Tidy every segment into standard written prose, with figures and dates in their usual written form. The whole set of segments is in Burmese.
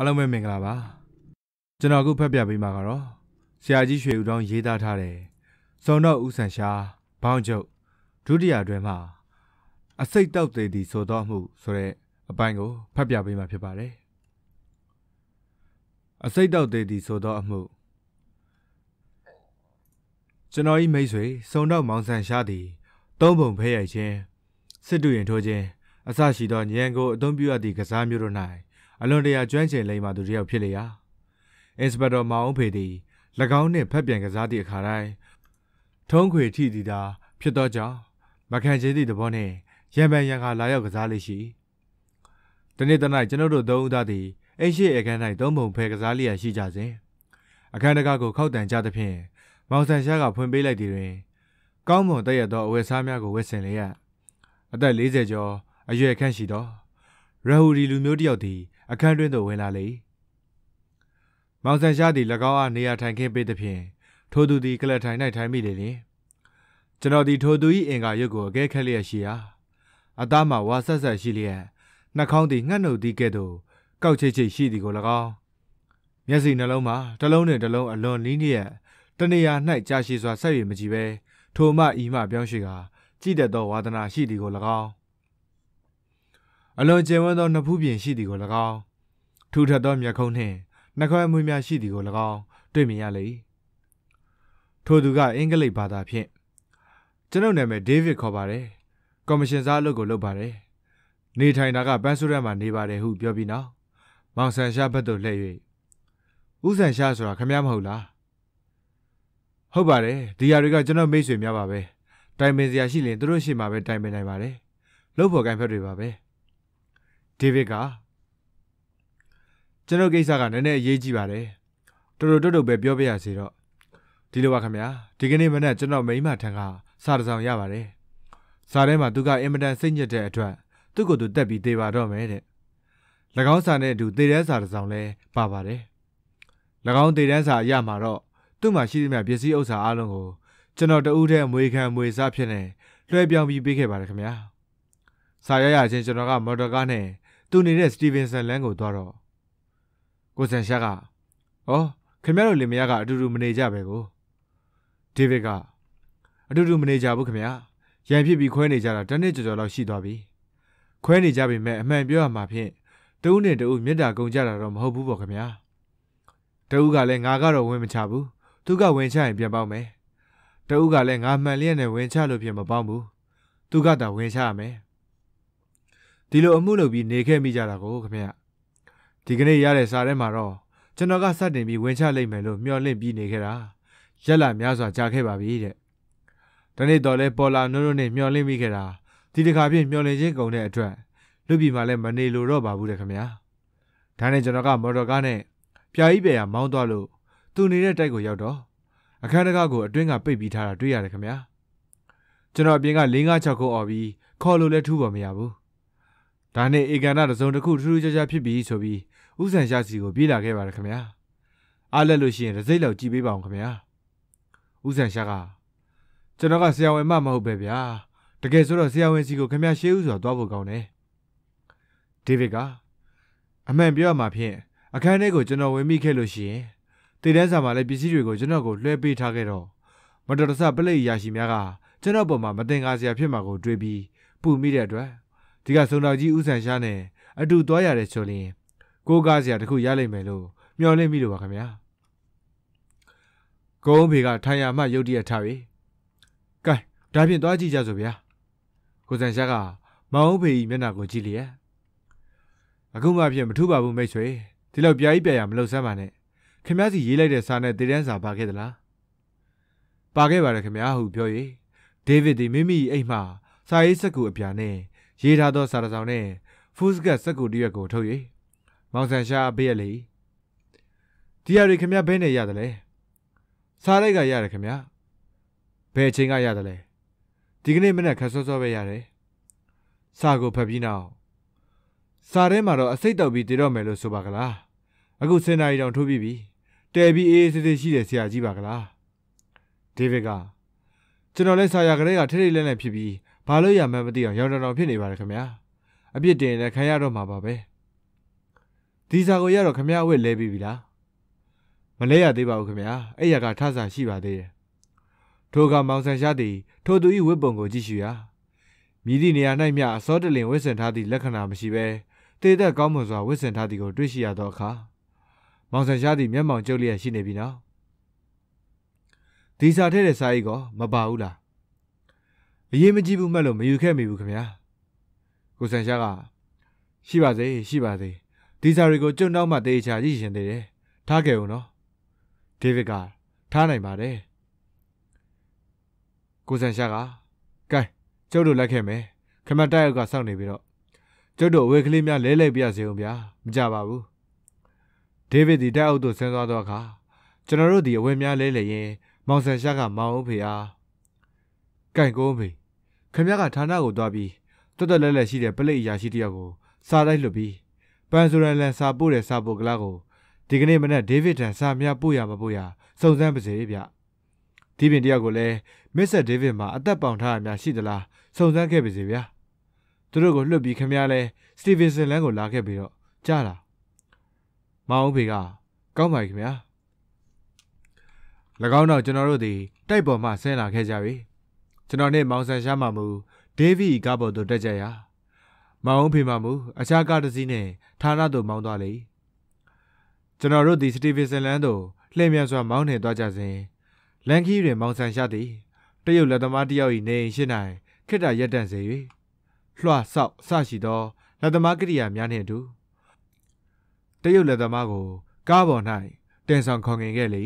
阿拉妹妹个吧，今朝个拍片被骂个咯，下集水有张一大差嘞，上到五三下帮助，主题也对嘛，阿谁到底的受到么？所以阿班个拍片被骂批判嘞，阿谁到底的受到么？今朝伊没水，上到芒山下地，东鹏拍眼睛，十多人拖进，阿啥许多年个东边阿地个啥苗都来。 Along the adjunction lay Maduria Pilia. Inspector Maopedi, Lagone Pepian Gazadi Carai, Tonque Tidida, Piodoja, Macanjedi the Bonnet, Yaman Yanga Layo Gazalishi. The Nita Night General Don Daddy, Asia again I don't move Pegazali as she jazzy. A kind of gago caught and jatapin, Mount and Shaga Pun Bela Dirin. Gommo, they adore West Samiago West and Lea. A dead lazy jaw, a year can she do. Rahuri Lumodioti. I can't do the win alley. Mount and Shadi Lagawa near Tankin bit the pin. Todu the Kalatai night time immediately. Janodi Todu in Gayogo, Gay Kaliashia. Adama was as a Shilia. Nakondi, Nano di Gedo. Couche Shidi Golaga. Yasi Naloma, Talone, Talone, alone linear. Tania night Jashis or Sari Majibe. Toma Ima Bianshiga. Jida do Wadana Shidi Golaga. Along Jemon on the Pubian Shidigo Lagal. Tutadom Yakone, Naka Mumia Shidigo Lagal, Demiali. Toduga Engale Bada Pien. General name David Cobare. Commissions are logo lobare. Nita Naga Bansurama Nibare who Biobina. Mount San Shabato Lay. Usan Shasra Kamiam Hola. Hobare, the Ariga General Mason Yababe. Time is the Ashilin Droshimabe Time and Ibare. Lobo can Peribabe. Tivika General Gaysagan and a Yeji Vare. Toro be Biobia Zero. Tiluakamia, taking him and General Mayma Tanga, Sarzan Yavare. Sarema Duga eminent senior tetra, to go to Debbie Deva Domede. Lagonsane do Dereza Zanle, Bavare. Lagon Dereza Yamaro, Duma Shima Bisi Osa Alongo, General the Ude and Wakan Wizapine, Rebion be Big Baracamia. Saya General Mordogane. Do need a Stevenson Lango Doro. Gosan Shaga. Oh, Camero Limiaga do Maneja Bego. Tiviga. I do Maneja Bukamia. Yampy be Quenija, the nature of She Dobby. Quenija be met a man beyond my pin. Do need the old Mida Gonjara from Hobu Bokamia. The Uga Langagaro women tabu. Tuga Wencha and Biabame. The Uga Langamalian and Wencha Lupiam Bambu. Tuga da Wencha me. Tilo Amulo be naked Mijarago, come here. Tigane Yares Aremaro, Janoga suddenly be Wencha Lay Melo, merely be naked. Yala Miaza Jakeba be it. Dane Dole Pola no name merely Mikera, Tilicabi merely Jago near dry. Lubi Malem Manelu Roba would come here. Tane Janoga Mordogane, Piaibe and Mount Dolo, two near Dago Yodo. A Kanagago drink a baby tara do ya come here. Jano being a linga choco or be, call Lule Tuba Miabu. Tane Egana zone the cool true Japi so be, Usan Shasigo Bila gave her come here. Alla Lucien, the Zelo Gibi Bang come here. Usan Shaga. Janoga Sia and Mamma baby ah. The case of Sia when she go come here, she was a double gone. Tiviga. A man beyond my pin. A can ego general with Mika Lucien. The dancer my Lebisigo Janogo, Lebi Targeto. Madrasa Bele Yashimiaga. Janobo Mamma Dengasia Pimago, Dribby, Boo Media Dre. Tiga sona ji usan sha ne adu twa ya le cholin ko ga sia taku ya lai mai lo myaw lai mi lo ba kham ya goon phe ga than ya ma yodi ya tha bi kai da phin twa ji ja so bya ko san sha ga maung phe yi myan na ko ji li ya aku ma phin ma thu ba bu mai chwe di law pya yi pya ya ma lou san ma ne kham ya si yi lai de sa ne te dan sa ba khae da la ba khae ba le kham ya hu pyo yi david di mimi yi ai ma sa yi sak ku a pya ne Ye Rado Sarazone, Fusca Sacudiago Toy, Mount and Sha Bailey. Diari Camia Bene Yadale. Sarega Yaracamia. Pechinga Yadale. Dignimina Casosove Yare. Sago Pabino. Saremaro, a set of Bidiromelo Subagala. A good senai don't to be. There be a city Siagibagala. Diviga. Generalesa Yagrega Terrilena Pibi. บาโลยาแมมติยองยองๆผิดနေပါလေခင်ဗျာအပြစ်တင်လဲခံရတော့မှာပါပဲ David 第三个也让看面为来比比啦，马来亚对吧？看面，哎呀个差啥西吧的，土个毛山下的，土都以为本国继续啊，米地尼亚那面少的连卫生他的来看那么西呗，对待高么说卫生他的个最需要多卡，毛山下的面忙焦虑心那边呢。 第三天的下一个没包了，也没几步没路，没有开没有开呀。我想想啊，是吧的，是吧的。第三个正当嘛，第一下以前的嘞，他给我呢，这位个他来嘛的。我想想啊，该走路来开没？开嘛带个上那边了，走路外口里面来来比较少呀，没加吧不？这位的带好多身上多卡，走那路的外面来来耶。 毛山下个毛皮啊，干过没？看面个他那个多比，多多来来些的不累也些的个，啥来路比？半数人来啥步来啥步个那个，这个你们那地位站啥面不呀么不呀，首先不这一边，这边第二个嘞，没啥地位嘛，一旦帮他面些的啦，首先该不这边，第二个路比看面嘞，这边是两个拉开不了，假啦，毛皮个搞买看面。 लगाओ ना चुनाव रोटी टाइप में सेना के जावे चुनाव ने माउंसन शामामु डेवी का बोधो डजाया माउंट भीमामु अच्छा कार्डसी ने थाना दो माउंट आले चुनाव रोटी स्टीफन सेलेंडो ले में स्वाम माउंट है द्वाजा से लंकी रे माउंसन शादी तो युल लड़माटिया इने शिनाए किधर यदन से हुए ख्वाह साउ साशिदो लड़माकरिया म्याने डू तो युल लड़मागो काबो नाइ टेंशन कोंगे ले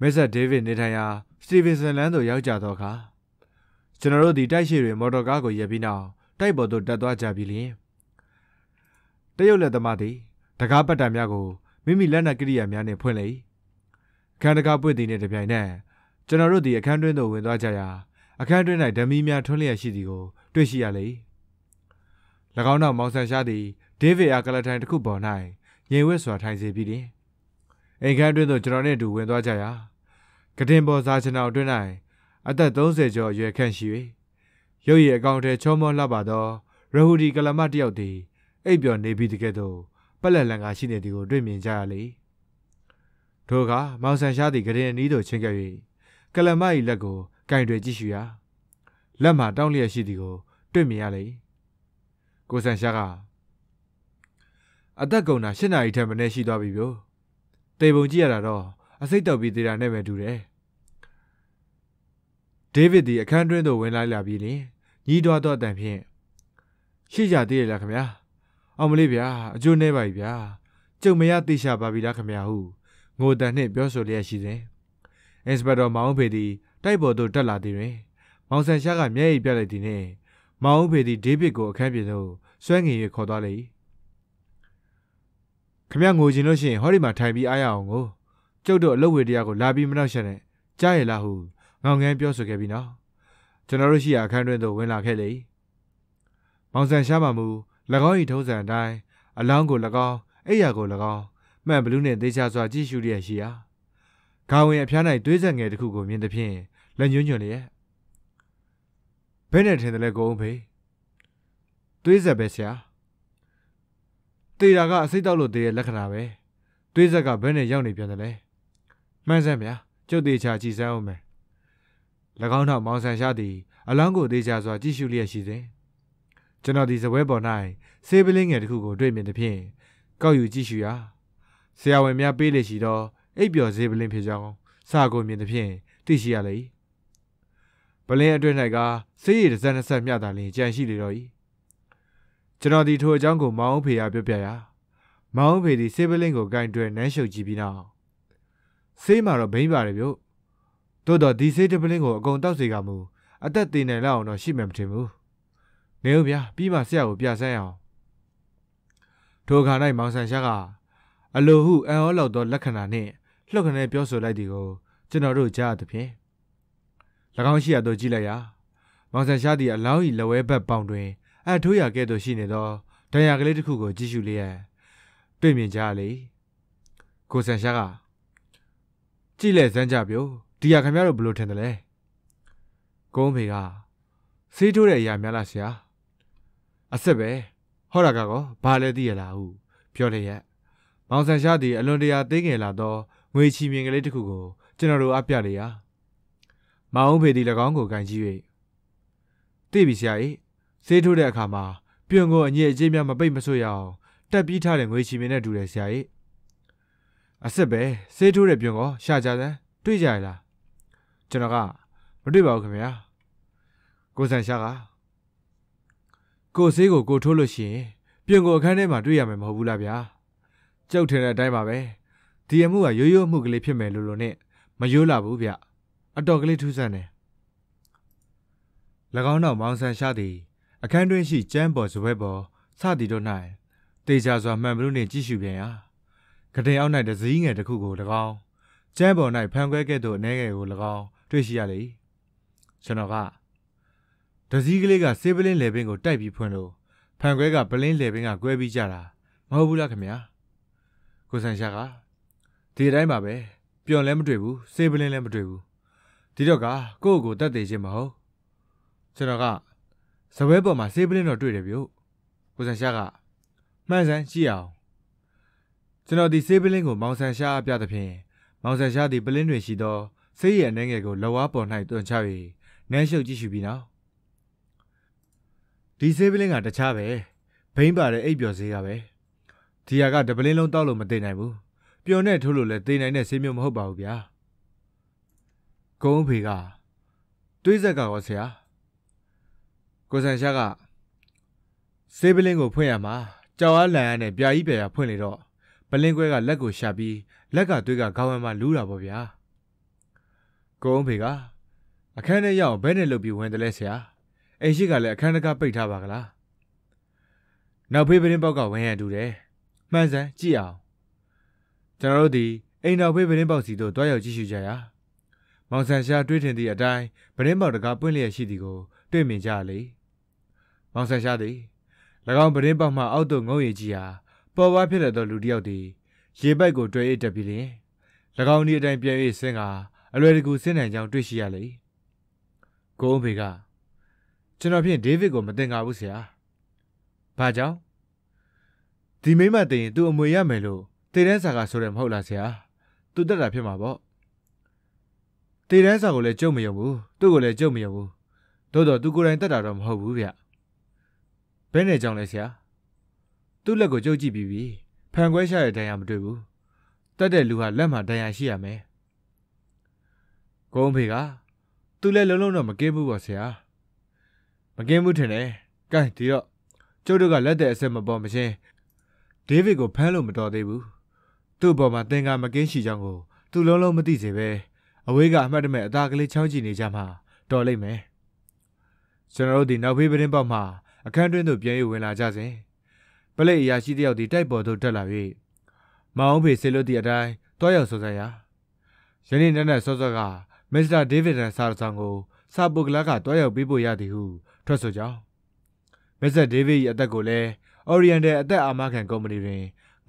没事，这位你睇下，这边是两度有加多卡。今朝的这些人冇多加过一边闹，大部都得到加比零。只有那他妈的，大家不打面个，明明两那个里面呢喷来，看大家不对呢这边呢。今朝的看准都问大家呀，啊看准来这明面村里是的个，对是呀嘞。那个那毛山下的，这位阿个来谈的苦包呢，因为说谈这边的。 应该对到这两年都问大家呀，今天把啥子闹出来？阿达东西就越看细，有些讲的超毛拉巴多，然后的格拉马蒂奥的，一边那边的个都，本来人家心里的个对面家里，土卡毛山下的今天你都请个月，格拉马伊那个感觉继续呀，拉马当里是的个对面家里，高山下啊，阿达讲那现在一天不能洗多比表。 对不起啦，咯，阿谁都比得了那边多嘞。这边的看准都问来两边哩，你多多单片，谁家的来看咩？我们那边就那边边，就没有地下巴比来看咩好。我当年表叔联系人，因是把到毛皮的，大部都得拉的人，毛山下个面一边来的呢，毛皮的这边个看边头，双眼也看到嘞。 看面我今朝先，好哩嘛，台币哎呀我，走到路尾的阿个拉比没闹些呢，假也拉好，我眼表示改变了。今朝路西也看准都稳拉开来，望山下马木，拉高一头山带，阿两个拉高，哎呀个拉高，蛮不溜呢，对家抓技术练习啊。高温一片内对着眼的苦果面的片，冷凝凝的，本来听得来高温皮，对着白下。 对那个谁道路的来看哪位？对这个本来要那边的嘞，买什么呀？就对家几三五们。那个那茅山下的阿两个对家说继续联系的，这那的是微博内谁不领眼的酷狗对面的片，搞有继续啊。谁要外面背的许多，一表谁不领偏讲，啥个面的片对起下来。不然对那个谁也在那上面打脸，真是的了。 这那地头讲过毛皮啊，表表呀，毛皮的谁不能够感觉难受几遍呢？谁嘛了没办的表，多到第谁都不能够讲到谁家母，阿达对奶老那西面不听母，牛皮比嘛谁有比啥样？偷看那毛山下个，阿老虎俺阿老多拉看那呢，拉看那表叔来的个，这那肉家的片，拉康西也多起来呀，毛山下的阿老伊老外不帮着。 阿土也给多些呢多，但也个来的苦果继续嘞，对面家嘞，高山下个，只来咱家表，第二看面都不露天的嘞，公平啊，谁出来也面拉些啊，阿是呗，好那个个，巴来的也拉乌， ပြောလျက်မောင်ဆန်ရှားသည်အလွန်တရာသေးငယ်လာသောငွေချီမြင်ကလေးတစ်ခုကိုကျွန်တော်တို့အပြလျာမောင်ဦးဖေသည်၎င်းကိုကန်ကြည့်၍သိပြီဆရာ၏ဆေးထိုးတဲ့အခါမှာပြွန်ကိုအညစ်အကြေးများမပိတ်မဆွရအောင်တက်ပြီးထားတဲ့ငွေချီမြင်နဲ့တူတယ်ဆရာ၏အစစ်ပဲဆေးထိုးတဲ့ပြွန်ကိုရှာကြတယ်တွေ့ကြရလားကျွန်တော်ကမတွေ့ပါဘူးခင်ဗျာကိုဆန်ရှားကကိုဆေးကိုကိုထိုးလို့ရှိရင်ပြွန်ကိုအခန်းထဲမှာတွေ့ရမယ်မဟုတ်ဘူးလားဗျာကျုပ်ထင်တဲ့အတိုင်းပါပဲဒီအမှုကရိုးရိုးမှုကလေးဖြစ်မယ်လို့နဲ့မရိုးလာဘူးဗျအတော်ကလေးထူးဆန်းတယ်၎င်းနောက်မောင်ဆန်ရှားသည်အခန်းတွင်းရှိကျမ်းပေါ်စွဲပေါ်စသည်တို့၌တေချာစွာမှန်ဘလူးနှင့်ကြည့်ရှုပြန်ရာကတင်အောက်၌တစည်းငယ်တစ်ခုကို၎င်းကျမ်းပေါ်၌ဖန်ခွဲခဲ့သောအနေငယ်ကို၎င်းတွေ့ရှိရလေကျွန်တော်ကတစည်းကလေးကဆေးပလင်းလေပင်ကိုတိုက်ပြီးဖွင့်လို့ဖန်ခွဲကပလင်းလေပင်ကကွဲပြီးကြတာမဟုတ်ဘူးလားခင်ဗျာကိုဆန်ရှားကဒီအတိုင်းပါပဲပျော်လည်းမတွေ့ဘူးဆေးပလင်းလည်းမတွေ့ဘူးဒီတော့ကကိုယ့်ကိုတတ်သိခြင်းမဟုတ်ကျွန်တော်ကစပွဲပေါ်မှာဆေးပလင်းတော့တွေ့တယ်ဗျို့ကိုဆန်ရှားကမှန်ဆန်းကြည့်အောင်ကျွန်တော်ဒီဆေးပလင်းကိုမောင်ဆန်ရှားအပြသဖြင့်မောင်ဆန်ရှားဒီပလင်းတွင်ရှိသောဆေးရည်အနေငယ်ကိုလက်ဝါးပေါ်၌တွန်းချ၍နမ်းရှုပ်ကြည့်ရှုပြီးနောက်ဒီဆေးပလင်းကတခြားပဲဘိန်းပါတဲ့အိပ်ပျော်ဆေးကပဲဒီဟာကတပလင်းလုံးတောက်လို့မသိနိုင်ဘူးပျော်နဲ့ထိုးလို့လည်းသိနိုင်တဲ့ဆေးမျိုးမဟုတ်ပါဘူးဗျာကုန်းဖေကတွေးဆက်ကရောဆရာကိုဆန်ရှားကဆေးပလင်းကိုဖွင့်ရမှာကြောက်အားလန့်အားနဲ့ပြာကြီးပြာဖွင့်လေတော့ပလင်းကွဲကလက်ကိုရှာပြီးလက်ကတွေးကခေါင်းဝမ်းမှာလူးတာပေါ့ဗျာကုန်းဖေကအခန်းထဲရောက်ဘဲနဲ့လှုပ်ပြီးဝင်တယ်လဲဆရာအိမ်ရှိကလည်းအခန်းတကားပိတ်ထားပါကလားနောက်ဖေးပလင်းပေါက်ကဝင်ရတူတယ်မှန်စမ်းကြည့်အောင်ကျွန်တော်တို့ဒီအိမ်တော်ဖေးပလင်းပေါက်စီတို့တွားရောက်ကြည့်ရှုကြရာမောင်ဆန်ရှားတွေးထင်သည့်အတိုင်းပလင်းပေါက်တကားပွင့်လျက်ရှိသည်ကိုတွေ့မြင်ကြလေမောင်ဆန်ရှားသည်၎င်းပလင်းပေါက်မှအောက်သို့ငုံရည်ကြည့်ရာပေါ်ပွားဖြစ်လာသောလူတစ်ယောက်သည်ရေပိုက်ကိုတွေ့၍တက်ပြီးလျင်၎င်းဒီအတိုင်းပြန်၍ဆင်းကအလွယ်တကူဆင်းနိုင်ကြောင်းတွေ့ရှိရလေကိုဦးဖေကကျွန်တော်ဖြင့်ဒေးဗစ်ကိုမတင်ကားဘူးဆရာဘာကြောင့်ဒီမိမတင်ရင်သူအမွေရမယ်လို့တေတန်းစာကဆိုတယ်မဟုတ်လားဆရာသူတက်တာဖြစ်မှာပေါ့တေတန်းစာကိုလည်းကြုံမယုံဘူးသူ့ကိုလည်းကြုံမယုံဘူးသို့တော့သူကိုယ်တိုင်တက်တာတော့မဟုတ်ဘူးဗျဘယ်နဲ့ကြောင့်လဲဆရာသူ့လက်ကိုကြုတ်ကြည့်ပြီးပြီဖန်ခွဲရှာရတဲ့ဒဏ်ရာမတွေ့ဘူးတက်တဲ့လူဟာလက်မှာဒဏ်ရာရှိရမယ်ကုန်းဖေကသူ့လက်လုံးလုံးတော့မကင်းဘူးပေါ့ဆရာမကင်းဘူးထင်တယ်ကဲဒီတော့ကျုပ်တို့ကလက်တဲ့အဆက်မပေါ်မချင်းဒေးဗစ်ကိုဖမ်းလို့မတော်သေးဘူးသူ့ဘော်မှာသင်္ကာမကင်းရှိကြောင်းကိုသူလုံးလုံးမသိစေပဲအဝေးကအမှတ်တမဲ့အသားကလေးချောင်းကြည့်နေကြမှာတော်လိမ့်မယ်ကျွန်တော်တို့ဒီနောက်ဖေးပရင်းပေါက်မှာအခန်းတွင်းသို့ပြန်၍ဝင်လာကြစဉ်ပလိတ်အရာရှိတယောက်ဒီတိုက်ပေါ်သို့တက်လာ၍မောင်ဦးဖေဆေလွတ်သည့်အတိုင်းတွားရောက်စောစောရာယနေ့နက်နက်စောစောကမစ္စတာဒေးဗစ်ရန်စာဆောင်ကိုစာပုတ်ကလာကတွားရောက်ပေးဖို့ရသည်ဟုထွက်ဆိုကြောင်းမစ္စတာဒေးဗစ်၏အသက်ကိုလည်းOriental အသက်အာမခံကုမ္ပဏီတွင်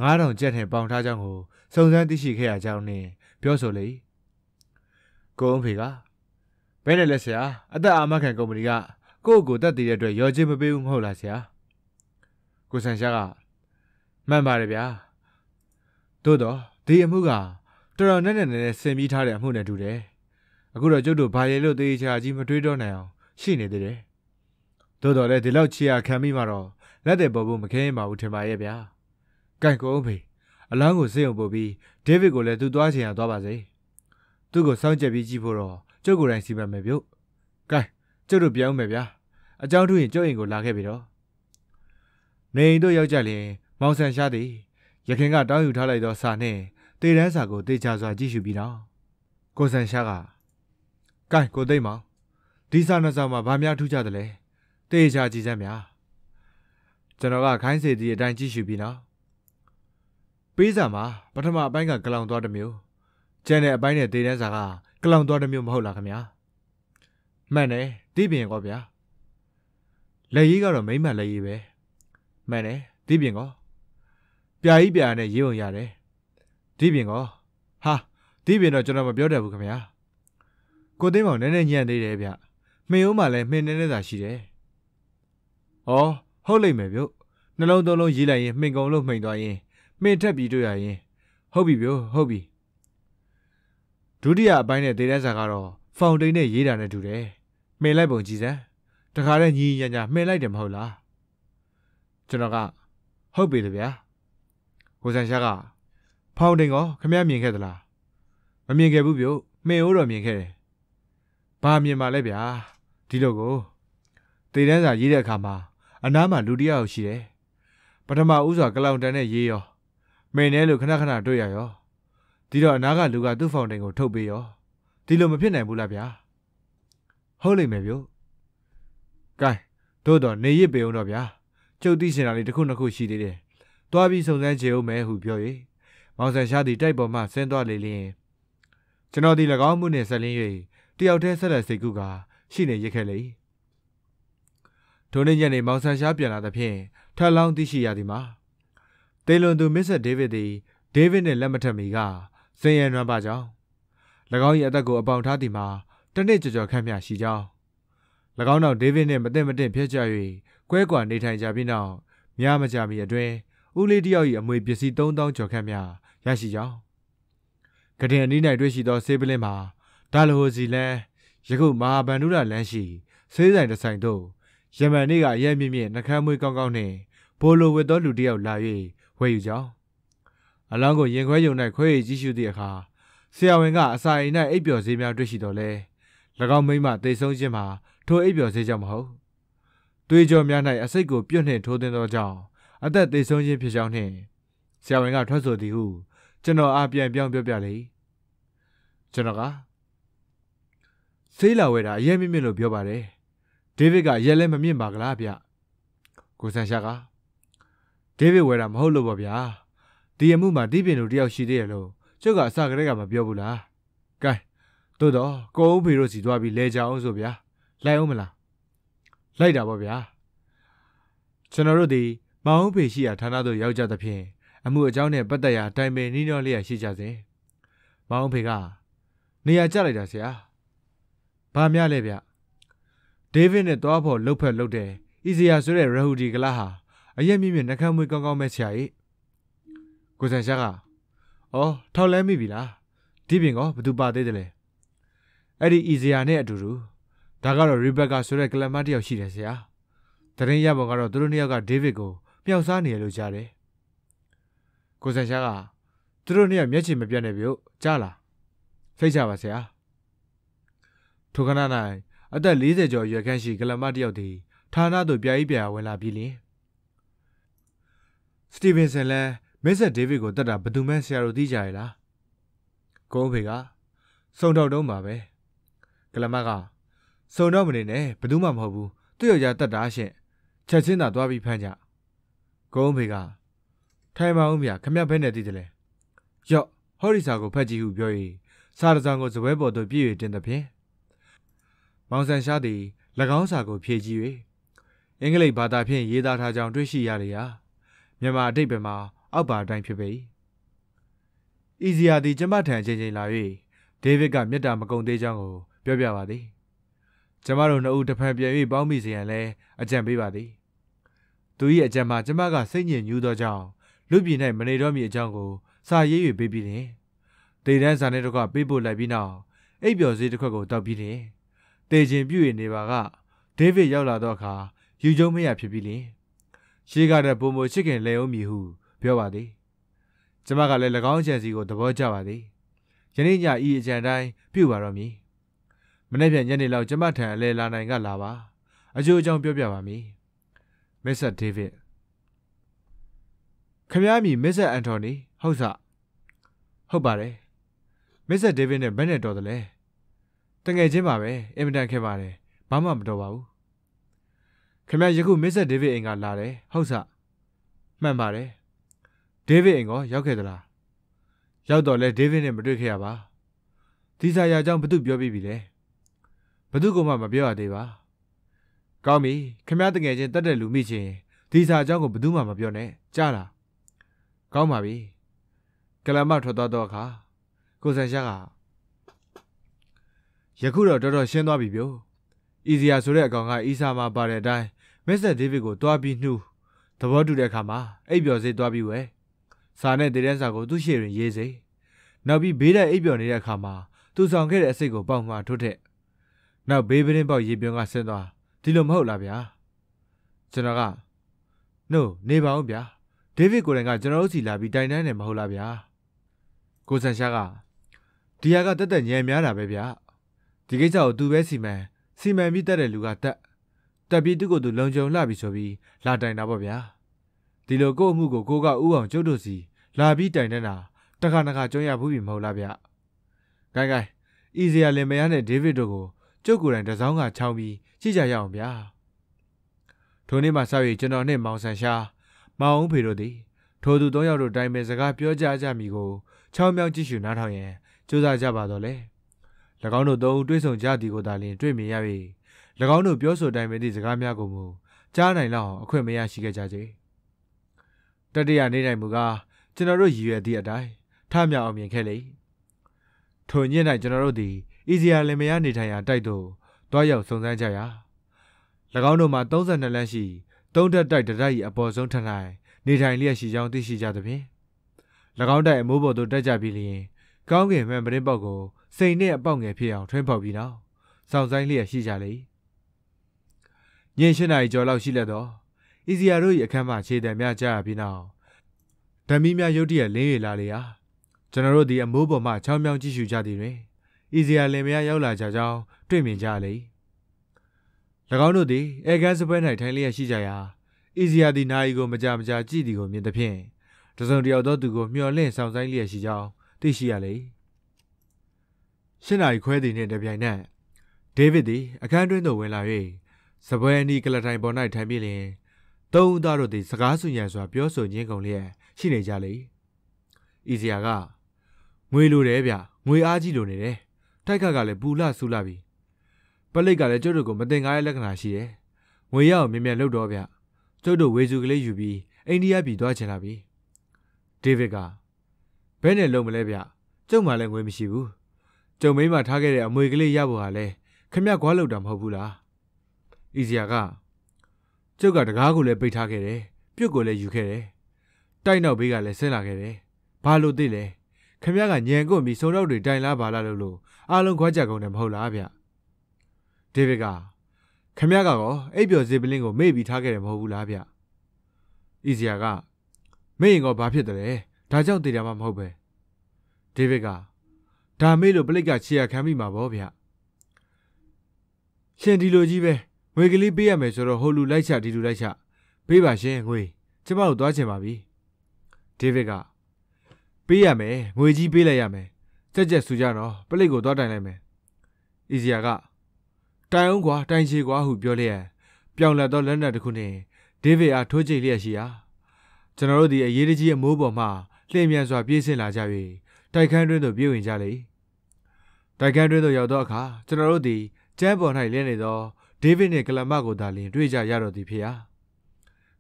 9000ကျပ်ထင်ပေါင်ထားကြောင်းကိုစုံစမ်းသိရှိခဲ့ရကြောင်းနှင့်ပြောဆိုလေကိုဦးဖေကဘယ်နဲ့လဲဆရာအသက်အာမခံကုမ္ပဏီကကိုယ့်ကိုတက်တည်တဲ့အတွက်ရောချင်းမပေးဘူးမဟုတ်လားဆရာကိုဆန်ရှားကမှန်ပါတယ်ဗျာသို့တော့ဒီအမှုကတော်တော်နဲ့နဲ့ဆင်ပြီးထားတဲ့အမှုနဲ့တူတယ်အခုတော့ကျုပ်တို့ဘာရည်လို့တေးချာကြီးမတွေးတော့နိုင်အောင်ရှိနေသေးတယ်သို့တော်လည်းဒီလောက်ချီရခံမိမှာတော့လက်တဲ့ပေါ်ဖို့မခဲရင်ပါဘူးထင်ပါရဲ့ဗျာ။ကိုင်ကုန်းဖေအလောင်းကိုစေးုံပို့ပြီးဒေးဗစ်ကိုလည်းသူသွားချင်ရသွားပါစေ။သူ့ကိုစောင့်ကြည့်ပြီးကြည့်ဖို့တော့ကျုပ်ကိုယ်တိုင်စီမံမယ်ဗျို့။ကိုင်ကျုပ်တို့ပြောင်းမယ်ဗျာ။အကြောင်းထူးရင်ကျုပ်အိမ်ကိုလာခဲ့ပြီတော့။နေအိမ်တို့ရောက်ကြလျင်မောင်ဆန်ရှားသည်ရခင်ကတောင်းယူထားလိုက်သောစာနှင့်တေတန်းစာကိုတေချာစွာကြည့်ရှုပြီးတော့ကိုဆန်ရှားကကိုင်ကိုသိမ့်မောင်ဒီစာနှစ်စာမှာဘာများထူးကြသလဲ။တေချာကြည့်စမ်းဗျာ။ကျွန်တော်ကခိုင်းစေသည့်အတိုင်းကြည့်ရှုပြီးနော်ပေးစာမှာပထမအပိုင်းကကလောင်သွားတစ်မျိုးကျန်တဲ့အပိုင်းနဲ့ဒေးတန်းစာကကလောင်သွားတစ်မျိုးမဟုတ်လားခင်ဗျာမှန်တယ်သိပြင်ကောဗျာလက်ရေးကတော့မိမ့်မှလက်ရေးပဲမှန်တယ်သိပြင်ကောပြာကြီးပြာနဲ့ရေးပုံရတယ်သိပြင်ကောဟာသိပြင်တော့ကျွန်တော်မပြောတတ်ဘူးခင်ဗျာကိုသိန်းမောင်နည်းနည်းညံ့သေးတယ်ဗျမှင်ဦးမှလည်းမှင်နေတဲ့သာရှိတယ်ဩဟုတ်လိမ့်မယ်ဗျနှလုံးသုံးလုံးရေးလိုက်ရင်မှင်ကုန်လို့မှင်သွားရင် မင်းတက်ပြီးတွေ့ရရင်ဟုတ်ပြီဗျို့ဟုတ်ပြီဒုတိယအပိုင်းနဲ့ဒေသစာကတော့ဖောင်တိန်နဲ့ရေးတာနဲ့တူတယ်မှင်လိုက်ပုံကြည်စမ်းတခါတည်းညီညာညာမှင်လိုက်တယ်မဟုတ်လားကျွန်တော်ကဟုတ်ပြီလေဗျာကိုစံရှာကဖောင်တိန်ကခမရမြင်ခဲ့သလားမမြင်ခဲ့ဘူးဗျို့မှင်ဦးတော်မြင်ခဲ့တယ်ဘာမြင်ပါလဲဗျာဒီလိုကိုဒေသစာရေးတဲ့အခါမှာအနားမှာလူတယောက်ရှိတယ်ပထမဦးစွာကလောင်တန်နဲ့ရေးရောမှင်တယ်လို့ခဏခဏတွေ့ရရောဒီတော့အနာကလူကသူ့ဖောင်တိန်ကိုထုတ်ပေးရောဒီလိုမဖြစ်နိုင်ဘူးလားဗျာဟုတ်လိမ့်မယ်ဗျို့ကဲတို့တော့နေရစ်ပေအောင်တော့ဗျာကျုပ်သိစင်တာလေးတစ်ခုနှစ်ခုရှိသေးတယ်သွားပြီးစုံစမ်းကြည့်ဦးမယ်ဟုပြော၍မောင်ဆန်ရှားသည်တိုက်ပေါ်မှဆင်းသွားလေလျင်ကျွန်တော်ဒီ၎င်းမှုနဲ့ဆက်လင်း၍တယောက်တည်းဆက်လက်စိတ်ကူးကရှိနေရစ်ခဲ့လေထိုနေ့ညနေမောင်ဆန်ရှားပြန်လာသဖြင့်ထပ်လောင်းသိရှိရသည်မှာတေလွန်သူမစ္စဒေးဗစ်သည်ဒေးဗစ်နဲ့လက်မထက်မီကစင်ရန်ရန်ပါကြောင်း၎င်း၏အသက်ကိုအပေါင်ထားသည်မှာတနစ်ကြော်ခန့်မျှရှိကြောင်း၎င်းနောက်ဒေးဗစ်နှင့်မတင့်ဖြတ်ကြ၍ကွဲကွာနေထိုင်ကြပြီးနောက်များမကြမီအတွင်းဦးလေးတယောက်၏အမွေပစ္စည်း3000ကြော်ခန့်မျှရရှိကြောင်းကတင်အနီး၌တွေ့ရှိသောဆေးပလင်းမှာဒါလဟိုစီလန်ယခုမဟာဗန္ဓုရလန်ရှိဆေးဆိုင်တစ်ဆိုင်သို့ယမန်နေ့ကအရက်မြင့်မြင့်နှခမ်းမွေးကောင်းကောင်းနှင့်ဘိုလိုဝတ်သောလူတယောက်လာ၍ဝယ်ယူကြောင်းအလောင်းကိုရင်ခွဲယုံ၌ခွဲ၍ကြည့်ရှုသည့်အခါဆရာဝန်ကအစာအိမ်၌အိပ်ပျော်စေးများတွေ့ရှိတော်လဲ၎င်းမိမသေဆုံးခြင်းမှာထိုအိပ်ပျော်စေးကြောင့်မဟုတ်သွေးကြောများ၌အဆိပ်ကိုပြုတ်နှင့်ထိုးသွင်းသောကြောင့်အသက်သေဆုံးခြင်းဖြစ်ကြောင်းနှင့်ဆရာဝန်ကထွက်ဆိုသည်ဟုကျွန်တော်အားပြန်ပြောင်းပြောပြလေကျွန်တော်ကဆေးလာဝဲတာအရင်မြင့်လို့ပြောပါတယ်ဒေးဗစ်ကရက်လည်းမမြင့်ပါကလားဗျကိုဆန်ရှာကဒေးဗစ်ဝဲတာမဟုတ်လို့ပေါ့ဗျာဒီအမှုမှာဒီပြင်လူတယောက်ရှိသေးရလို့ကျုပ်ကအစကတည်းကမပြောဘူးလား။ကဲတို့တော့ကိုဦးဖေတို့စီသွားပြီးလဲကြအောင်ဆိုဗျာ။လိုက်အောင်မလား။လိုက်တာပေါ့ဗျာ။ကျွန်တော်တို့ဒီမောင်ဦးဖေရှိရာဌာနသို့ရောက်ကြသဖြင့်အမှုအကြောင်းနဲ့ပတ်သက်ရာတိုင်ပင်နှီးနှောလျက်ရှိကြစဉ်မောင်ဦးဖေကနေရာကျလိုက်တာဆရာ။ဘာများလဲဗျ။ဒေးဗစ်နဲ့သွားဖို့လှုပ်ဖက်လှုပ်တယ်။အီဇီယာဆိုတဲ့ရဟူဒီကလားဟာအရက်မြင့်မြင့်နှကမ်းမွေးကောင်းကောင်းပဲဆရာကြီး။ကိုစံရှားကအော်ထောက်လဲမိပြီလားဒီပြင်ကဘာသူပါသေးတယ်လဲအဲ့ဒီအီဇီယာနဲ့အတူတူဒါကတော့ရီဘက်ကဆိုတဲ့ကလမတ်တယောက်ရှိတယ်ဆရာတရင်ရပုံကတော့သူတို့နှစ်ယောက်ကဒေးဗစ်ကိုပျောက်စားနေရလို့ကြားတယ်ကိုစံရှားကသူတို့နှစ်ယောက်မျက်ခြေမပြတ်နဲ့ပြုတ်ကြားလားဖိတ်ကြပါဆရာထိုခဏ၌အသက်40ကျော်အရွယ်ခန့်ရှိကလမတ်တယောက်သည်ဌာနသို့ပြာဝင်လာပြီးလျှင်စတီဗင်ဆန်လန်မစ္စဒေးဗစ်ကိုတတ်တာဘယ်သူမှဆရာတို့သိကြရလားကိုဦးဖေကစုံတော့တုံးပါပဲကလမတ်ကစုံတော့မနေနဲ့ဘယ်သူမှမဟုတ်ဘူးသူ့ယောက်ျားတတ်တာရှင့်ချက်ချင်းသာသွားပြီးဖမ်းကြကိုဦးဖေကထိုင်ပါဦးမြခမရဘဲနဲ့သိတယ်လေရော့ဟော်ရီစာကိုဖတ်ကြည့်ဟုပြော၍စာရဆောင်ကိုစပွဲပေါ်သို့ပြည့်၍တင်သဖြင့်မောင်ဆန်ရှားသည်၎င်းစာကိုဖြည့်ကြည့်၍အင်္ဂလိပ်ဘာသာဖြင့်ရေးသားထားကြောင်းတွေ့ရှိရလေရာမြန်မာအတိတ်ပဲမှာအောက်ပါအတိုင်းဖြစ်ပေ၏အီဇီယာသည်ကျမထံအချိန်ချင်းလာ၍ဒေးဗစ်ကမေတ္တာမကုန်သေးကြောင်းကိုပြောပြပါသည်ကျမတို့နှစ်ဦးတစ်ဖန်ပြန်၍ပေါင်းမိစေရန်လည်းအကြံပေးပါသည်သူ၏အကြံမှာကျမကစိတ်ညစ်ညူးသောကြောင့်လူပြည်၌မနေတော့မီအကြောင်းကိုစာရေး၍ပေးပြီးလျှင်ဒေတန်းစာနှင့်တကွပေးပို့လိုက်ပြီးနောက်အိပ်ပျော်စေးတစ်ခွက်ကိုတောက်ပြီးလျှင်တေခြင်းပြု၍နေပါကဒေးဗစ်ရောက်လာသောအခါယူကျုံမရဖြစ်ပြီးလျှင်ရှေးကတည်းကပုံမိုချစ်ခင်လဲအောင်မည်ဟုပြောပါသည်ကျမကလည်း၎င်းအကြံစီကိုသဘောကျပါသည်ယနေ့ညဤအကြံတိုင်းပြုပါတော့မည်မနေ့ပြန်ညနေလောက်ကျမထံအလဲလာနိုင်ကလာပါအကျိုးအကြောင်းပြောပြပါမည်မစ္စဒေးဗစ်ခမရမည်မစ္စအန်တိုနီဟုတ်စဟုတ်ပါတယ်မစ္စဒေးဗစ်နဲ့ဘယ်နဲ့တော်တယ်လဲတငယ်ချင်းပါပဲအင်မတန်ခဲ့ပါတယ်ဘာမှမတော်ပါဘူးခမရယခုမစ္စဒေးဗစ်အိမ်ကလာတယ်ဟုတ်စမှန်ပါတယ်ဒေးဗစ်အိမ်ကိုရောက်ခဲ့သလားရောက်တော့လဲဒေးဗစ်နဲ့မတွေ့ခဲ့ရပါဒီစာရာကြောင့်ဘသူပြောပြပြီလဲဘသူကမှမပြောရသေးပါကောင်းပြီခမရတငယ်ချင်းတတ်တဲ့လူမိချင်းဒီစာအကြောင်းကိုဘသူမှမပြောနဲ့ကြားလားကောင်းပါပြီကလမထွက်သွားတော့အခါကိုစံရှားကယခုတော့တော်တော်ရှင်းသွားပြီဗျို့အီဇီယာဆိုတဲ့အကောင်ကအီစာမှာပါတဲ့အတိုင်းမစ္စဒေးဗစ်ကိုတွားပြီးနှူးသဘောတူတဲ့အခါမှာအိပ်ပျော်စေးတွားပြီးဝဲ啥呢？这点啥个都些人也在，那比别人一表你来看嘛，都上开了谁个帮忙出的？那别人帮一表个谁多？对了，没有那边，在哪个 ？no， 你帮我边，这位个人个在哪屋是那边，当然呢没有那边。过山下个，第二个得得年面那边边，这个叫杜白西门，西门米得来六个得。 tapi tu kau tu langsung labi sobi, ladai napa biar. Tilo kau muka kau kau uang jodoh si, labi ladai nana, takkan nak caya bumi mau labiak. Kaya, ini adalah melayani David dogo, cukuran tersaunga cawi, cijayang biar. Tony masawi cina ni mau sanjah, mau perodi, thodu dong yang rodai mezaga pelajar jamigo, cawi yang jisu nanahnya, jodoh jaba dole. Lagau no dong dua song jadi kau dalin dua miyawi. Lagau nu biasa dalam ini sekarang ni aku mu, jangan lah aku memang sikit saja. Tadi ane ni muka, jenarau hiu dia dah, thamnya awam kelai. Tuhnya ni jenarau di, ini ane memang ni tanya dah itu, tua yang sungguh jaya. Lagau nu matang sangat lagi, tunggu dah apa sungguh naik, ni tanya lihat si jauh tu si jauh tu pun. Lagau dah mubah tu dah jadi ni, kau ni memang berbago, sini apa ni piang, terpau bina, sungguh lihat si jauh. 年轻人交老些了多，一些人也看马车的面家边闹，但明明有点冷雨来了呀。这那罗的某宝马巧妙技术家的人，一些人面有来家长对面家里。那讲罗的，一开始本来城里也是这样，一些的哪一个没家几的个面的片，这种料到这个苗岭上山里也是叫对些嘞。现在快点的边呢，这边的看准都问来人。 Sebab ni kalau time bonai time bilen, tahu dah roti sekarang sunya suap biasa ni kong le, si ni jali. Isi aga, mui lu le biar, mui aji lu le, tak kagak le bula sulabi. Paling kagak jodoh kau mesti ngai lek nasi, mui awam memang lu doa biar, jodoh wujud le jubi, India bi doa celabi. Tevega, bener lu mula biar, cuma le mui mesti bu, cuma ini mata kira mui kali ya bu hale, kemia kuala udam habula. Isi aga, juga dekat aku le pergi ke le, pergi le UK le, tayna pergi le Sri Lanka le, balu di le, kami akan nyengko misalnya udah tayna balu lalu, alun kuasa kau nampak lah biar. Tevega, kami akan kau, abis sebeling kau maybe pergi le nampak lah biar. Isi aga, maybe kau baca tu le, tajam tidak mampu ber. Tevega, dah melu belikan siapa kami mampu biar. Sendi loji ber. Mereka lebih ramai sura hulu lecak di luar lecak, berbahasa Melayu, cuma udah cuma bi. Tevega, beramai Melayu ji beramai, saja sujana pelik udah ramai. Isiaga, tayang gua tayang si gua hubiar le, piang lada lana dekune, Tevega thojek le siya. Jenarau dia yerici mubah ma, lemian suap biasa lajawi, taykan rendo biuin jali. Taykan rendo yaudah kah, jenarau dia jamban hari le nido. David ni kalau mak udah lin, dua jaya roti pia.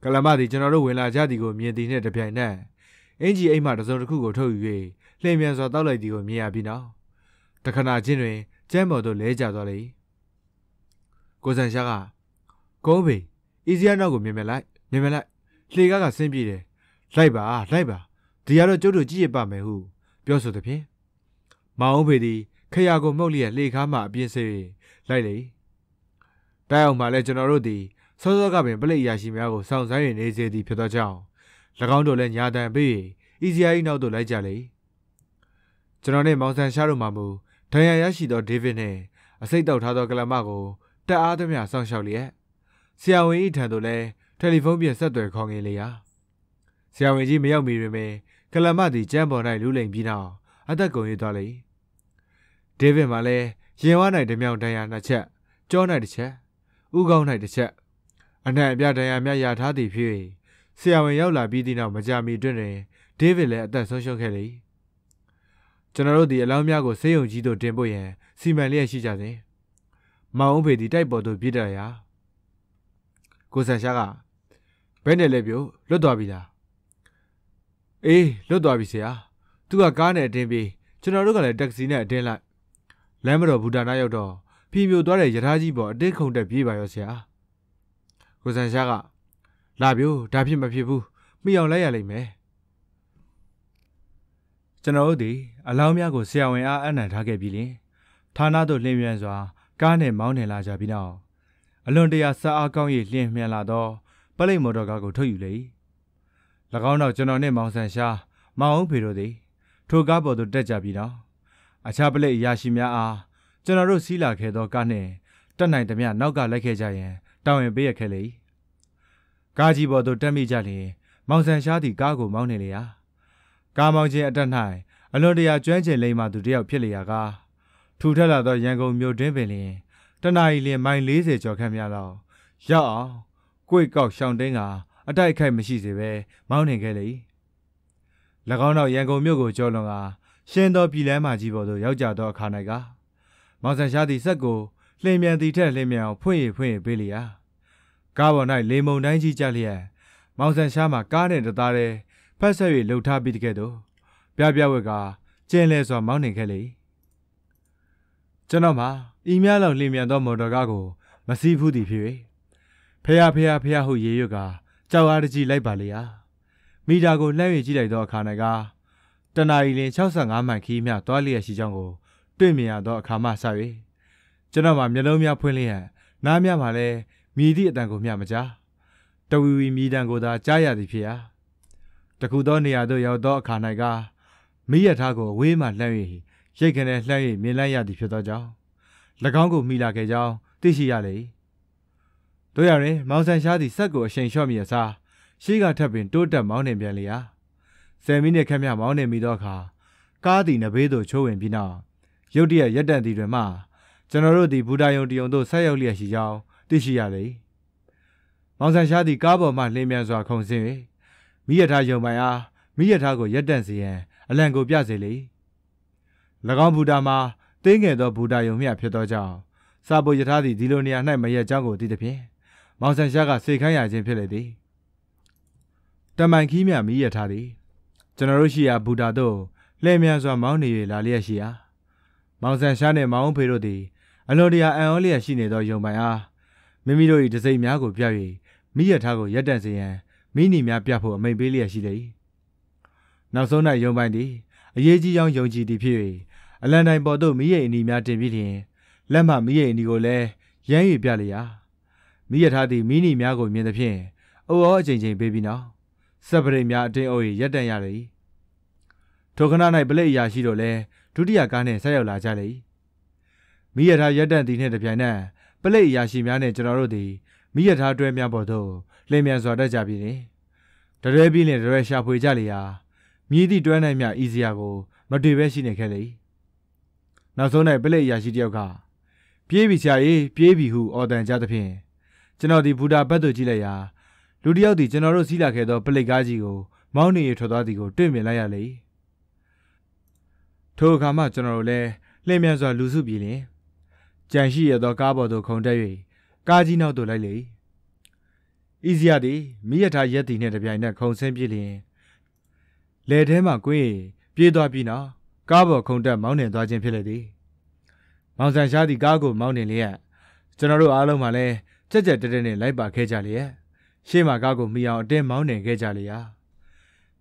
Kalau mak di jenarau wena jadi go mian di ni terpian na. Enji emak dasar aku go tahu ye, lemian so tahu lagi go mian abi na. Tak kena jenwe, jamban tu leja tu lagi. Kau senjaga, kau bi, izin aku mian melai, lega kat senpi le, lai ba, dia lo jodoh cie ba mehu, biasa terpian. Mau beri, kaya aku mau lihat lega mak biasa lai. Tayang malah jenarau di, sahaja kami beli yasi mereka sangat nezi di peta jauh. Lagau tu le nyata beri, izai nau tu le jali. Jenarau mangsa syaru mamu, tanya yasi do David ni, asyik tahu tahu kalau mago, tak ada yang sang syariah. Siapa ini tahu le, telefon biasa tu kong elia. Siapa ini memang miring, kalau mati jamban naik luling bina, ada kau itu le. David malah, siapa naik demiang tanya naceh, jauh naik diceh. Ugau naik dicek, anak biadanya biaya tadi pilih. Siapa yang lebih di nama jami dene, David le atas sanjung kelih. Jenarau di alam yang aku sejauh jitu tempohnya, si melihat si jadi. Mau beri dia bodoh bida ya. Kau senjaga, benar lebih, luar bida. Luar bida. Tuah kahne tempi, jenarau kalau taksi ni tempat, lembaga budak naik do. Pemiu dua lagi jadi bawa dekong tapi bayar siapa? Kau senjaga, labiu tapi macam bu, mian lagi leh. ကျွန်တော်တို့အလောင်းများကိုဆရာဝန်အားအနှံထားခဲ့ပြီးလင်ဌာနသို့လင်းမြန်စွာကားနဲ့မောင်းနှင်လာကြပြီးနောက်အလွန်တရာစားအားကောင်း၍လင်းမြန်လာသောပလိတ်မော်တော်ကားကိုထုတ်ယူလေ၏၎င်းနောက်ကျွန်တော်နှင့်မောင်ဆန်ရှားမောင်ဦးဖေတို့သည်ထိုကားပေါ်သို့တက်ကြပြီးနောက်အခြားပလိတ်ရာရှိများအားကျွန်တော်တို့စီးလာခဲ့သောကားနှင့်တက်နိုင်သမျှနောက်ကလိုက်ခဲ့ကြရန်တောင်းရင်ပေးရခဲ့လေ၏ကားကြီးပေါ်သို့တက်မိကြလျင်မောင်ဆန်ရှားသည်ကားကိုမောင်းနှင်လေရာကားမောင်းခြင်းအတက်၌အလွန်တရာကျွမ်းကျင်လိမ္မာသူတစ်ယောက်ဖြစ်လျာကထူထပ်လာသောရန်ကုန်မြို့တွင်ပင်လျင်တနအီလျင်မိုင်40ကျော်ခန့်များလောက်ရောက်အောင်ကိုယ့်ကောက်ရှောင်းတင်းကအတိုက်အခိုက်မရှိစေဘဲမောင်းနှင်ခဲ့လေ၏၎င်းနောက်ရန်ကုန်မြို့ကိုကျော်လွန်ကရှင်းသောပြည်လမ်းမကြီးပေါ်သို့ရောက်ကြသောအခါ၌ကမောင်ဆန်ရှားသည်စက်ကိုလျင်မြန်သည်ထက်လျင်မြန်အောင်ဖွင့်ရပေးလျာကားပေါ်၌လေမုန်တိုင်းကြီးကြလျက်မောင်ဆန်ရှားမှကားနှင့်တသားတည်းဖက်ဆက်၍လှုပ်ထားပြီးတကယ်တော့ပြပြဝက်ကကျင်းလဲစွာမောင်းနှင်ခဲ့လေ၏ကျွန်တော်မှာဤများလောက်လျင်မြန်သောမော်တော်ကားကိုမစီးဖူးသည်ဖြစ်၍ဖះဟုရေရွက်ကကြောက်အားတကြီးလိုက်ပါလျာမိတာကိုလှမ်း၍ကြည့်လိုက်သောအခါ၌ကတနအီလျင်65မိုင်ခီးမြသွားလျက်ရှိကြောင်းကိုတွေ့မြင်ရသောအခါမှစ၍ကျွန်တော်မှာမျက်လုံးများဖွင့်လျက်နားများမှာလည်းမြည်သည့်အတန်ကိုမျှမကြားတဝီဝီမြည်တန်ကိုသာကြားရသည်ဖြစ်ရာတခုသောနေရာသို့ရောက်သောအခါ၌ကမိရထားကိုအဝေးမှလှမ်း၍ရိတ်ခနဲလှမ်း၍မြင်လိုက်ရသည်ဖြစ်သောကြောင့်၎င်းကိုမိလာခဲ့ကြောင်းသိရှိရလေ၏တို့ရရင်မောင်ဆန်ရှားသည်စက်ကိုအရှိန်လျှော့မိရစားရှိကထပ်ပင်တိုးတက်မောင်းနှင်ပြန်လျာ10မိနစ်ခန့်မျှမောင်းနှင်မိသောအခါကားသည်နဘေးသို့ချိုးဝင်ပြီးနောက်ရုတ်တရက်ရပ်တန့်သည်တွင်မှကျွန်တော်တို့သည်ဘူတာယုံတယုံသို့ဆက်ရောက်လျက်ရှိကြောင်းသိရှိရလေ၏မောင်ဆန်ရှားသည်ကားပေါ်မှလင်းမြန်စွာခုန်ဆင်း၍မိရထားယုံပိုင်အားမိရထားကိုရက်တန့်စေရန်အလံကိုပြစေလေ၎င်းဘူတာမှာတင်းငယ်သောဘူတာယုံမြဖြစ်သောကြောင့်စာပိုရထားသည်ဒီလိုနေရာ၌မရက်ကြောင်းကိုသိသဖြင့်မောင်ဆန်ရှားကစိတ်ခမ်းရခြင်းဖြစ်လေသည်တမန်ခီးမြမိရထားသည်ကျွန်တော်တို့ရှိရာဘူတာသို့လှည့်မြန်စွာမောင်းနေ၍လာလျက်ရှိရာမောင်ဆန်ရှားနှင့်မောင်ဦးဖေတို့သည်အလွန်တရာအံ့ဩလျက်ရှိနေသောယုံပိုင်အားမိမိတို့၏တစိမ့်များကိုပြ၍မိရထားကိုရက်တန့်စေရန်မိနီများပြဖို့အမိန့်ပေးလျက်ရှိလေ၏နောက်ဆုံး၌ယုံပိုင်သည်အရေးကြီးကြောင်းယုံကြည်သည်ဖြစ်၍အလံတိုင်ပေါ်သို့မိရဲ့အနီများတင်ပြီးလျှင်လက်မှမိရဲ့အနီကိုလည်းရမ်း၍ပြလျာမိရထားသည့်မိနီများကိုမြင်သဖြင့်အော်အော်အချိန်ချင်းပေးပြီးနောက်စပရိတ်များအတင်းအော်၍ရပ်တန့်ရလေ၏ထိုခဏ၌ပလိတ်အရာရှိတို့လည်းဒုတိယကားနှင့်ဆက်ရောက်လာကြလေ၏မိရထားရပ်တန့်သည်နှင့်တပြိုင်နက်ပလိတ်အရာရှိများနှင့်ကျွန်တော်တို့သည်မိရထားတွဲများပေါ်သို့လင်းမြန်စွာတက်ကြပြီးလင်တရွဲပြီးလင်တရွဲရှာဖွေကြလျာမြည်သည့်တွဲ၌မြဤစရာကိုမတွေ့ဘဲရှိနေခဲ့လေ၏နောက်ဆုံး၌ပလိတ်အရာရှိတစ်ယောက်ကပြေးပြီဆရာကြီးပြေးပြီဟုအော်တန်ကြသဖြင့်ကျွန်တော်ဒီဘူတာဘက်သို့ကြည့်လိုက်ရာလူတစ်ယောက်သည်ကျွန်တော်တို့စီးလာခဲ့သောပလိတ်ကားကြီးကိုမောင်းနေရထွက်သွားသည်ကိုတွေ့မြင်လိုက်ရလေ၏ထိုအခါမှကျွန်တော်တို့လည်းလင်းမြန်စွာလူစုပြီးလင်ကြံရှိရသောကားပေါ်သို့ခုန်တက်၍ကားကြီးနောက်သို့လိုက်လေ၏ဤစရာသည်မိရထားရက်သည်နှင့်တပြိုင်နက်ခုန်ဆင်းပြေးလျင်လေထဲမှကွင်းပြေးသွားပြီးနောက်ကားပေါ်ခုန်တက်မောင်းနှင်သွားခြင်းဖြစ်လေသည်မောင်ဆန်ရှားသည်ကားကိုမောင်းနှင်လျက်ကျွန်တော်တို့အားလုံးမှလည်းကြက်ကြက်တဲတဲနဲ့လိုက်ပါခဲ့ကြလျက်ရှေ့မှာကားကိုမိအောင်အတင်းမောင်းနှင်ခဲ့ကြလျာ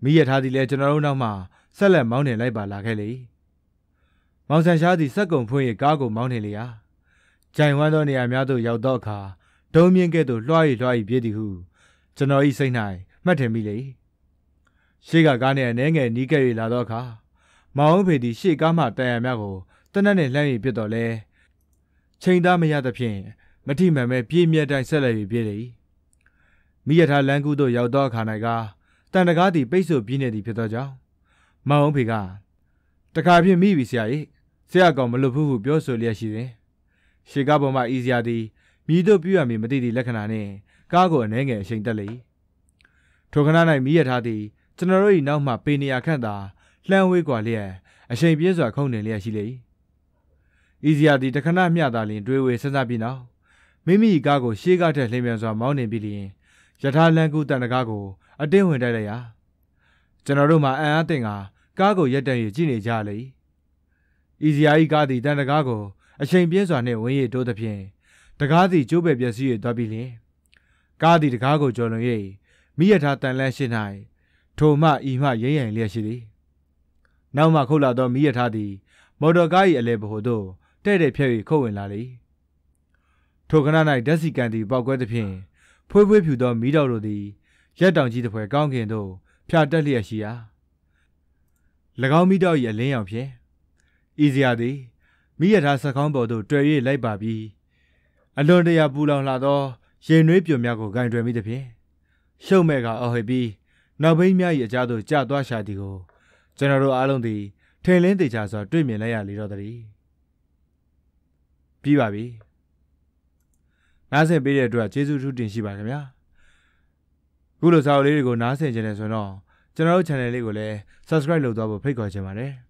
မိရထားသည်လည်းကျွန်တော်တို့နောက်မှဆက်လက်မောင်းနှင်လိုက်ပါလာခဲ့လေမောင်ဆန်ရှားသည်စက်ကုံဖွင့်၍ကားကိုမောင်းနှင်လျာကြိုင်ဝမ်းသောနေရာများသို့ရောက်သောအခါဒုံမြင့်ကဲ့သို့လွှားပြေးသည်ဟုကျွန်တော်၏စိတ်၌မှတ်ထင်မိလေ၏ရှေ့ကကားနှင့်အနှဲငယ်နီးကပ်၍လာသောအခါမောင်ဦးဖေသည်ရှေ့ကားမှတန်ရံများကိုတနက်နှင့်လှမ်း၍ပစ်တော်လဲချိန်သားမရသဖြင့်မထိမှန်ပဲပြေးမြတ်တိုင်းဆက်လက်၍ပြေးလေ၏မိရထားလမ်းကူးသို့ရောက်သောအခါ၌ကတန်တကားသည်ပိတ်ဆို့ပြေးနေသည်ဖြစ်သောကြောင့်မောင်ဦးဖေကတခါဖြင့်မိပြီဆရာ၏ဆရာကောင်မလွတ်ဘူးဟုပြောဆိုလျက်ရှိစဉ်ရှေ့ကားပေါ်မှဤဆရာသည်မိတို့ပြုရမည်မသိသည့်လက္ခဏာနှင့်ကားကိုအနှဲငယ်အချိန်တက်လေ၏ထိုခဏ၌မိရထားသည်ကျွန်တော်တို့၏နောက်မှပေနေရာခန့်သာလှမ်းဝေးกว่าလျက်အချိန်ပြင်းစွာခုန်နေလျက်ရှိလေ၏ဤစရာသည်တခဏမျှသာလျှင်တွေးဝေစဉ်းစားပြီးနောက်မိမိ၏ကားကိုရှေးကားထက်လျင်မြန်စွာမောင်းနှင်ပြီးလျင်ယထာလန်ကူတန်တကားကိုအတင်းဝင်တိုက်လိုက်ရာကျွန်တော်တို့မှအံ့အားသင့်ကကားကိုရပ်တန့်၍ကြည့်နေကြလေ၏ဤစရာ၏ကားသည်တန်တကားကိုအချိန်ပြင်းစွာနှင့်ဝင်၍တိုးသဖြင့်တကားသည်ကျိုးပဲ့ပျက်စီး၍သွားပြီးလျှင်ကားသည်တကားကိုကျော်လွန်၍မိရထားတန်လန်းရှိ၌ထိုမှဤမှရိမ့်ရန်လျက်ရှိသည် Now Makulado Miatadi, Modogai Elebudo, Tede Perry Cohen Lally. Tokanana Dancy Candy Bagwet the Pin, Poor Whip you don't meet out of the Yadangi to where Gongendo, Piadalia Shia. Lagami do ye lay on Pierre. Easy Adi, Miatasa combo to Dre Lay Babi. Alone they are Bulan Lado, she rape your Miago Gandre meet the Pierre. Show Mega or Hebi, now bring me a jado jadwa shadigo. General Alondi, Taylor de Jazza, dreaming lay a little. Pibabi Nasen be a drug, Jesus shooting Shibamia. Good as our legal Nasen General Channel Legole, subscribe to double pick or Gemare.